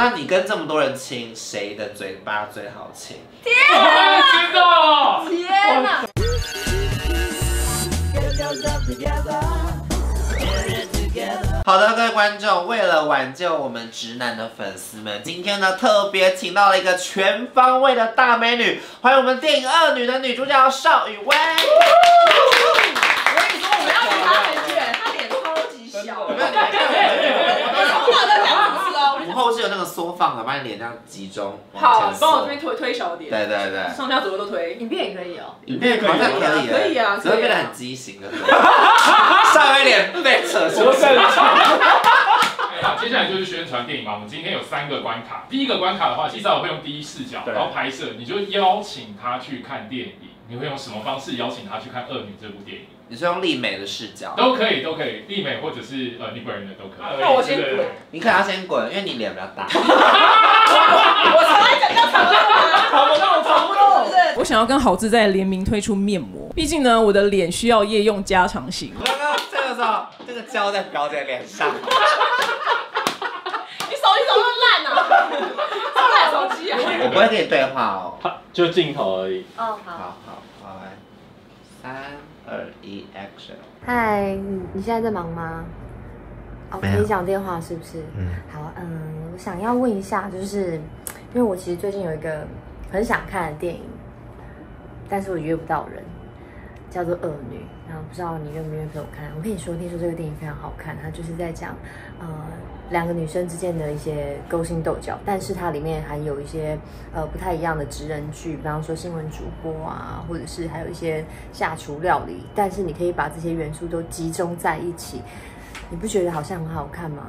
那你跟这么多人亲，谁的嘴巴最好亲？天啊！真的哦！天啊！好的，各位观众，为了挽救我们直男的粉丝们，今天呢特别请到了一个全方位的大美女，欢迎我们电影《恶女》的女主角邵雨薇。我跟你说，我们要离她很远，她脸超级小。我话都讲不出了。我们后期有那个缩放的，把你脸这样集中。好，帮我这边推小点。对对对。上下左右都推。影片也可以哦。影片好像可以。可以啊。只会变得很畸形的。上回脸被扯出去了。好，接下来就是宣传电影嘛。我们今天有3个关卡。第一个关卡的话，其实我会用第一视角，然后拍摄，你就邀请他去看电影。你会用什么方式邀请他去看《恶女》这部电影？你是用丽美的视角？都可以，都可以，丽美或者是你本人的都可以。那我先滚，你可能要先滚，因为你脸比较大。我从来讲要藏不动，我想要跟好自在联名推出面膜，毕竟呢，我的脸需要夜用加长型。这个胶在飘在脸上。你手机怎么那么烂啊？这么烂手机啊！我不会跟你对话哦，就镜头而已。哦，好，好，来，3、2、1 ，Action！ 嗨，你现在在忙吗？哦，你讲电话是不是？嗯。好，我想要问一下，就是因为我其实最近有一个很想看的电影，但是我约不到人，叫做《恶女》。然后不知道你愿不愿意陪我看？我跟你说，听说这个电影非常好看，它就是在讲，2个女生之间的一些勾心斗角，但是它里面还有一些不太一样的职人剧，比方说新闻主播啊，或者是还有一些下厨料理，但是你可以把这些元素都集中在一起，你不觉得好像很好看吗？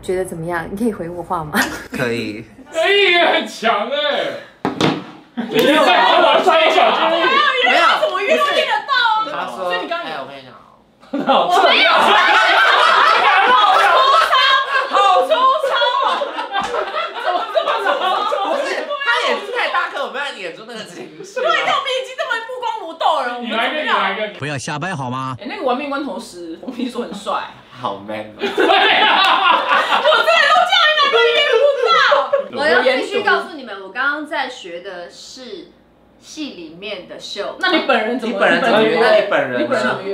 觉得怎么样？你可以回我话吗？可以，可以，很强哎！你在玩我摔跤。 没有，怎么约都约得到啊！所以你刚才，我跟你讲，我没有，好粗糙啊！怎么这么粗？不是，他眼睛太大颗，我没有演出那个情绪。对，但我们已经这么不光不斗了，你来一个，你来一个，不要瞎掰好吗？哎，那个玩命关头10，我跟你说很帅，好 man 哦！对啊，我真的都叫你们都约不到。我要必须告诉你们，我刚刚在学的是。 戏里面的秀，那你本人怎么？你本人怎么约？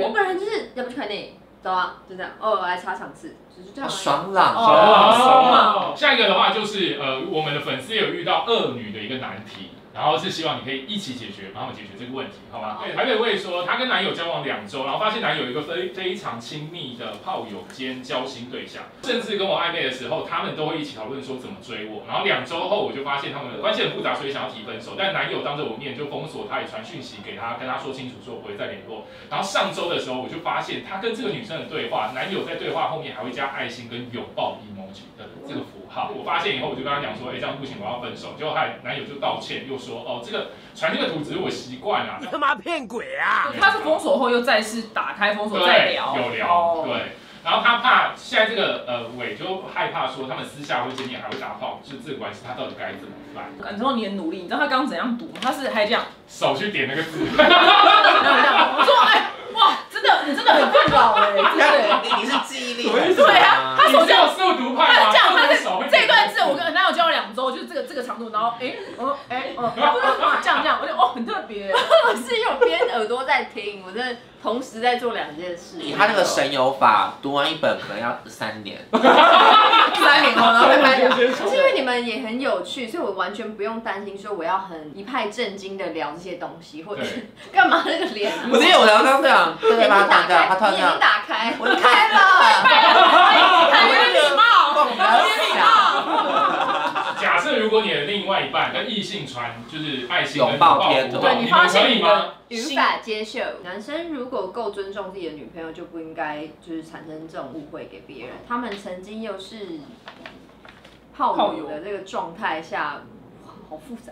我本人就是要不去看电影，走啊，就这样。哦，我来查场次，就是这样。爽朗。下一个的话就是我们的粉丝有遇到恶女的一个难题，然后是希望你可以一起解决，帮我们解决这个问题，好吧？对，台北魏说她跟男友交往2周，然后发现男友有一个非常亲密的炮友兼交心对象，甚至跟我暧昧的时候，他们都会一起讨论说怎么追我。然后2周后，我就发现他们的关系很复杂，所以想要提分手，但男友当着我面就封锁她，也传讯息给她，跟她说清楚说我不会再联络。然后上周的时候，我就发现她跟这个女生的对话，男友在对话后面还会加爱心跟拥抱 emoji 的这个符号。我发现以后，我就跟她讲说，哎，这样不行，我要分手。结果她男友就道歉，又说。 哦，这个传这个图只是我习惯啦。你他妈骗鬼啊！他是封锁后又再次打开封锁再聊，有聊、哦、对。然后他怕现在这个伟就害怕说他们私下会见面还会打炮，就这个关系他到底该怎么办？你知道你很努力，你知道他刚刚怎样读吗？他是还这样手去点那个字，我说哎、欸、哇，真的你真的很困扰哎，对，你是记忆力，对啊，他手这样速读派吗？他是这段字我跟男友交往2周，就是这个长度，然后哎哦哎哦，这样，我就哦很特别，我是用边耳朵在听，我真的。 同时在做2件事。以他那个神游法，读完一本可能要3年。3年后，然后再拍2。是因为你们也很有趣，所以我完全不用担心说我要很一派正经的聊这些东西，或者干嘛那个脸。我今天我聊刚这样，对吧？打开，眼睛打开，我开了。有点礼貌，有点礼貌。假设如果你的另外一半跟异性传就是爱心拥抱贴图，你们可以吗？ 语法接受，男生如果够尊重自己的女朋友，就不应该就是产生这种误会给别人。他们曾经又是炮友的这个状态下，好复杂，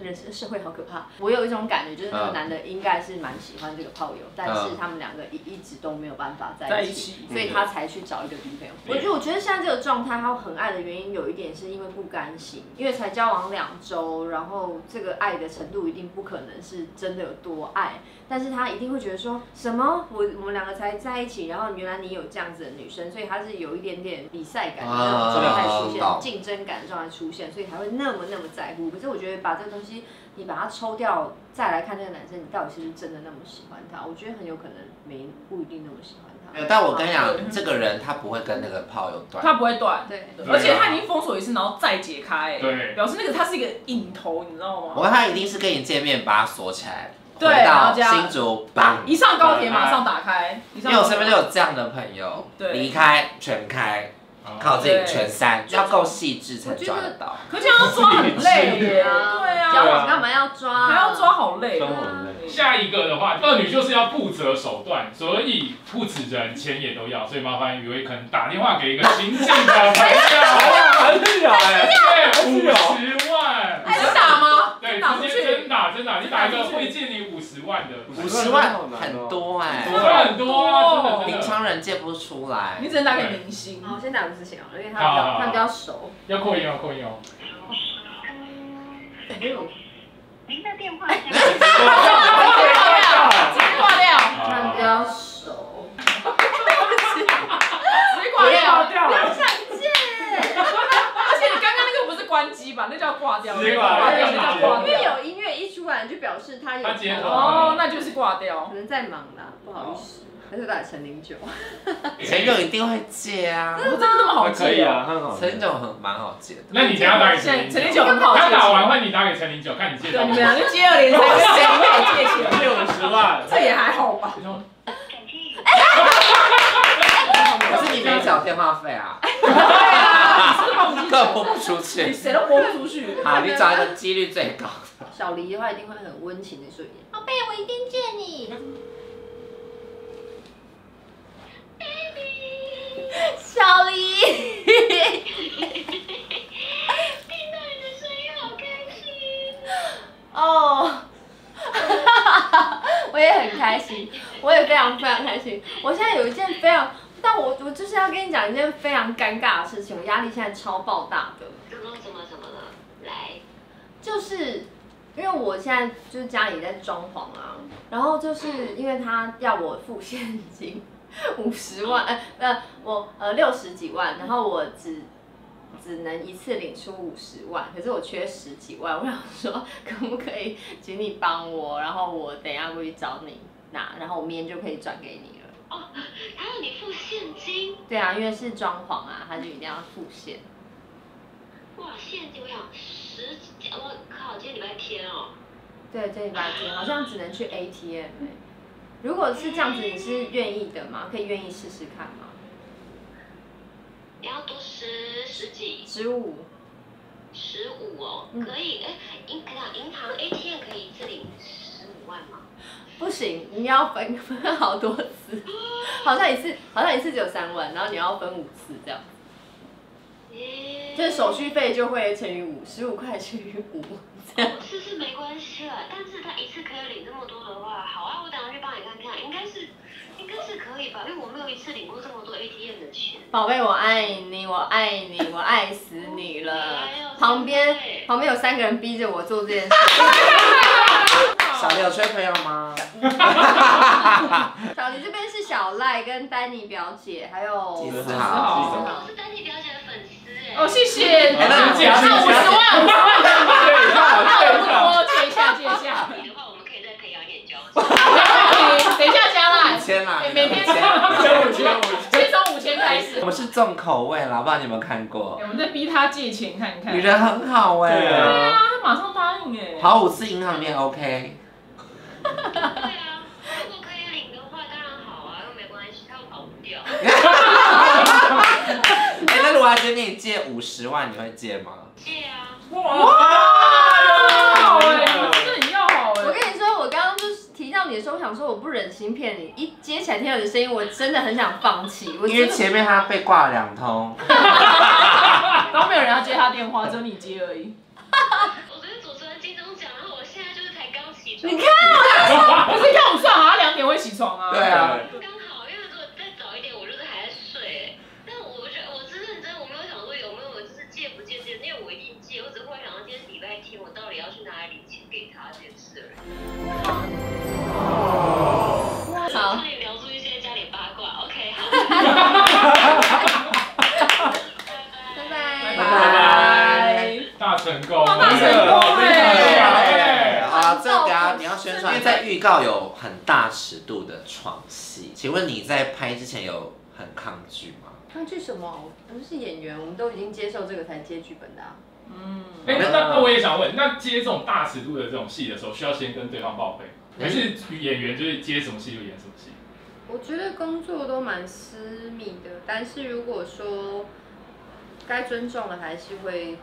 人生社会好可怕。我有一种感觉，就是那个男的应该是蛮喜欢这个炮友，但是他们两个一直都没有办法在一起，所以他才去找一个女朋友。我觉得现在这个状态，他很爱的原因有一点是因为不甘心，因为才交往2周，然后这个爱的程度一定不可能是真的有多爱，但是他一定会觉得说什么我们两个才在一起，然后原来你有这样子的女生，所以他是有一点点比赛感的状态出现，竞争感的状态出现，所以才会那么在乎。可是我觉得把这个东西，你把它抽掉，再来看这个男生，你到底是不是真的那么喜欢他？我觉得很有可能不一定那么喜欢他。但我跟你讲，这个人他不会跟那个炮友断，他不会断，对，而且他已经封锁一次，然后再解开，对，表示那个他是一个瘾头，你知道吗？我看他一定是跟你见面把他锁起来。对，然后新竹一上高铁马上打开，因为我身边就有这样的朋友，离开全开，靠近全删，要够细致才抓得到。可这样要抓很累耶，对啊，交往干嘛要抓？还要抓好累。下一个的话，恶女就是要不择手段，所以不止人，钱也都要，所以麻烦宇威肯打电话给一个新进的朋友，50万，能打吗？对，直接真打，你打一个会借你50万的，50万很多哎，很多，平常人借不出来，你只能打给明星。我先打5000，因为他比较熟。要扩音哦，扩音哦。您的电话挂掉，他比较熟。直接挂掉，不想借。而且你刚刚那个不是关机吧？那叫挂掉。因为有音乐一出来，就表示他有哦，那就是挂掉。可能在忙啦，不好意思。还是打陈09，陈09一定会借啊！真的那么好借？可以啊，很好。陈09蛮好借的。那你等下打给陈09很好借。他打完换你打给陈09，看你借多少。对啊，就接2连3，谁会借钱？借50万，这也还好吧。可是你没缴电话费啊！更拨不出去，你谁都拨不出去。好，你找一个几率最高的。小黎的话一定会很温情的说：“宝贝，我一定借你。” Baby， 小黎，听到你的声音好开心。哦，我也很开心，我也非常开心。我现在有一件非常。但我就是要跟你讲一件非常尴尬的事情，我压力现在超爆大的。怎么了？来，就是因为我现在就是家里在装潢啊，然后就是因为他要我付现金50万，我60几万，然后我只能一次领出50万，可是我缺10几万，我想说可不可以请你帮我，然后我等一下过去找你拿，然后我明天就可以转给你了。哦，他要你付现金？对啊，因为是装潢啊，他就一定要付现。哇，现金！我想我靠，今天礼拜天哦。对，这礼拜天好像只能去 ATM 欸。如果是这样子，你是愿意的吗？可以愿意试试看吗？你要多十几？15。15哦，可以哎，银行 ATM 可以一次领15万吗？不行，你要分好多次，好像一次只有3万，然后你要分5次这样，就是手续费就会乘以5，15块乘以5这样。5次是没关系了，但是他一次可以领这么多的话，好啊，我等下去帮你看看，应该是可以吧，因为我没有一次领过这么多 ATM 的钱。宝贝，我爱你，我爱你，我爱死你了！旁边有3个人逼着我做这件事。小黎有缺朋友吗？小黎这边是小赖跟丹妮表姐，还有子豪，我是丹妮表姐的粉丝哎。哦，谢谢。那50万，那我多借一下。你的话，我们可以再培养点交情。等一下加啦，5000啦，每天5千，先从5000开始。我们是重口味啦，不知道你有没有看过？我们在逼他借钱看。女人很好哎。对啊，他马上答应哎。好，5次银行面 OK。对啊，如果可以领的话，当然好啊，又没关系，他又跑不掉。哎，那如果他跟你借50万，你会借吗？借啊！哇，好哎，真的要好哎！我跟你说，我刚刚就是提到你的时候，我想说我不忍心骗你，一接起来听到你的声音，我真的很想放弃。因为前面他被挂了2通，然后没有人要接他电话，只有你接而已。你看啊，可是要我算好，他2点会起床啊。对啊。刚好，因为如果再早一点，我就是还在睡。但我是认真，我没有想说有没有就是借不借这，因为我一定借，我只会想到今天礼拜天，我到底要去拿零钱给他这件事而已。好。所以描述一些家里八卦 ，OK 好。 成功，大成功哎！啊，这等下你要宣传，因为在预告有很大尺度的床戏。请问你在拍之前有很抗拒吗？抗拒什么？我们是演员，我们都已经接受这个才接剧本的。嗯，哎，那我也想问，那接这种大尺度的这种戏的时候，需要先跟对方报备，还是演员就是接什么戏就演什么戏？我觉得工作都蛮私密的，但是如果说。 该尊重的还是会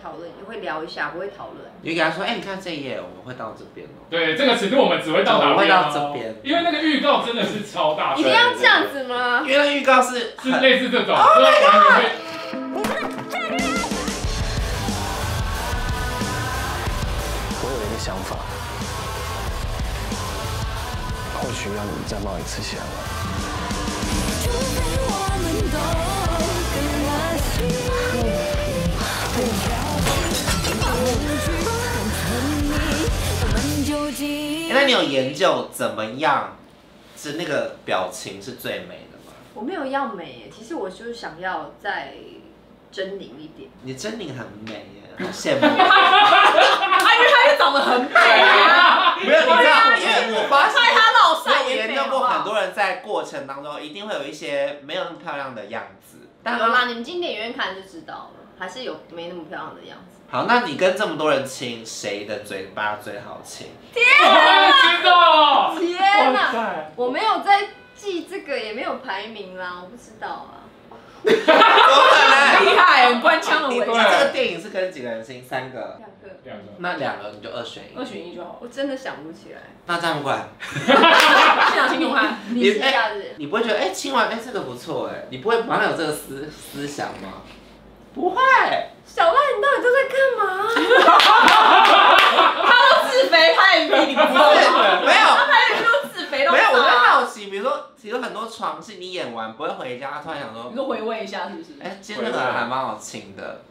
讨论，会聊一下，不会讨论。你给他说，哎、欸，你看这一页，我们会到这边哦。对，这个尺度我们只会到哪边、哦？会到这边。因为那个预告真的是超大。一定要这样子吗？因为那预告是类似这种。Oh my god！ 我有一个想法，或许要你再冒一次险了。 那你有研究怎么样是那个表情是最美的吗？我没有要美耶，其实我就是想要再狰狞一点。你狰狞很美耶，好羡慕。因为他也长得很美啊。没有，你知道，因为我发现我研究过很多人在过程当中一定会有一些没有那么漂亮的样子。 有啦，你们进电影院看就知道了，还是有没那么漂亮的样子。好，那你跟这么多人亲，谁的嘴巴最好亲？天哪！天哪！我没有在记这个，也没有排名啦，我不知道啊。厉害，很官腔的我。这个电影是跟几个人亲？3个。2个。那2个你就2选1。2选1就好。我真的想不起来。那这样过来。现场亲你看，你是这样子。你不会觉得哎亲完哎这个不错哎，你不会马上有这个思想吗？不会。小赖，你到底都在干嘛？他都自肥，他也比你不错。没有。他也都自肥到。没有，我在好奇，比如说。 其实很多床戏你演完不会回家，突然想说，你说回味一下是不是？哎，今天那个还蛮好亲的。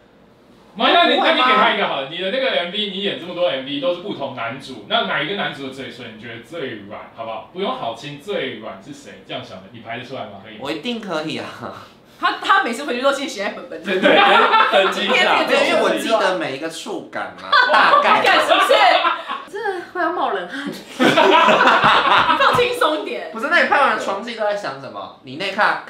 妈呀，那你给他一个好了，你的那个 MV， 你演这么多 MV 都是不同男主，那哪一个男主的嘴唇你觉得最软，好不好？不用好亲，最软是谁？这样想的，你排得出来吗？可以。我一定可以啊。他每次回去都先写在本本。对对，很精彩。对，因为我记得每一个触感嘛，大概。是不是？真的快要冒冷汗。 放轻松一点。不是，那你拍完床戏都在想什么？你那看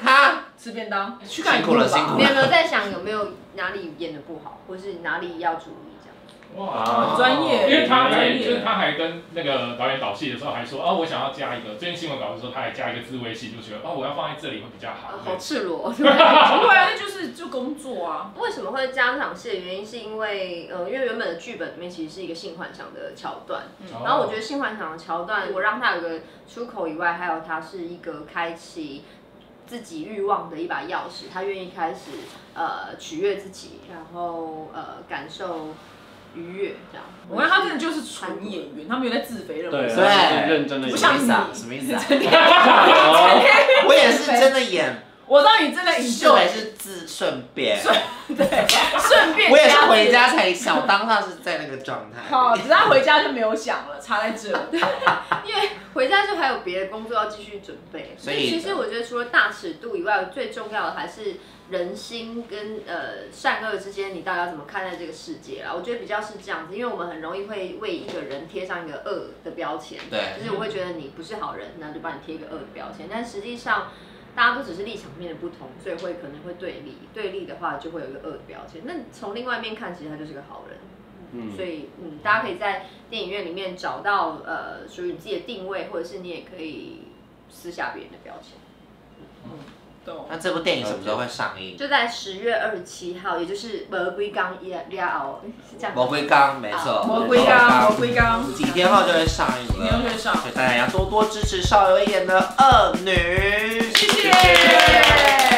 吃便当，去看辛苦了，辛苦了。你有没有在想有没有哪里演的不好，或是哪里要注意这样？哇，很专业。因为他还跟那个导演导戏的时候还说啊，我想要加一个。最近新闻稿的时候，他还加一个自慰戏，就觉得啊，我要放在这里会比较好。好赤裸。对啊，就工作啊。为什么会加这场戏的原因，是因为原本的剧本里面其实是一个性幻想的桥段，然后我觉得性幻想的桥段，我让它有个出口以外，还有它是一个开启自己欲望的一把钥匙，他愿意开始取悦自己，然后感受。 愉悦这样，我看他真的就是纯演员，他没有在自肥任何。对，认真的。不像你，什么意思啊？我也是真的演。我知道你真的演。秀也是自顺便。对，顺便。我也是回家才想，当他是在那个状态。好，只是他回家就没有想了，差在这。因为回家就还有别的工作要继续准备，所以其实我觉得除了大尺度以外，最重要的还是。 人心跟善恶之间，你到底要怎么看待这个世界啦？我觉得比较是这样子，因为我们很容易会为一个人贴上一个恶的标签，对，就是我会觉得你不是好人，那就帮你贴一个恶的标签。但实际上，大家都只是立场面的不同，所以会可能会对立，对立的话就会有一个恶的标签。那从另外一面看，其实他就是个好人。 所以，大家可以在电影院里面找到属于你自己的定位，或者是你也可以撕下别人的标签。那这部电影什么时候会上映？就在10月27号，也就是《魔鬼港》了，是这样。魔鬼港，没错。魔鬼港，魔鬼港。几天后就会上映了。几天后就会上，所以大家要多多支持邵友演的《恶女》。谢谢。